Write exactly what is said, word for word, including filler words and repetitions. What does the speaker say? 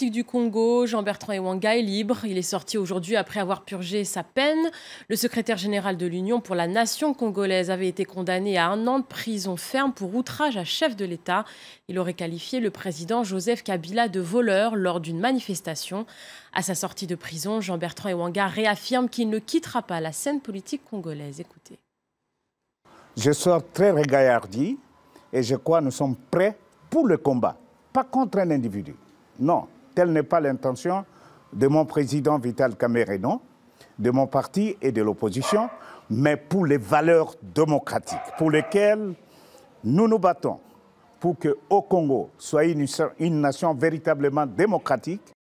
Du Congo, Jean-Bertrand Ewanga est libre. Il est sorti aujourd'hui après avoir purgé sa peine. Le secrétaire général de l'Union pour la nation congolaise avait été condamné à un an de prison ferme pour outrage à chef de l'État. Il aurait qualifié le président Joseph Kabila de voleur lors d'une manifestation. À sa sortie de prison, Jean-Bertrand Ewanga réaffirme qu'il ne quittera pas la scène politique congolaise. Écoutez. Je sors très regaillardi et je crois que nous sommes prêts pour le combat, pas contre un individu. Non. Telle n'est pas l'intention de mon président Vital Cameroun, de mon parti et de l'opposition, mais pour les valeurs démocratiques pour lesquelles nous nous battons, pour que au Congo soit une, une nation véritablement démocratique,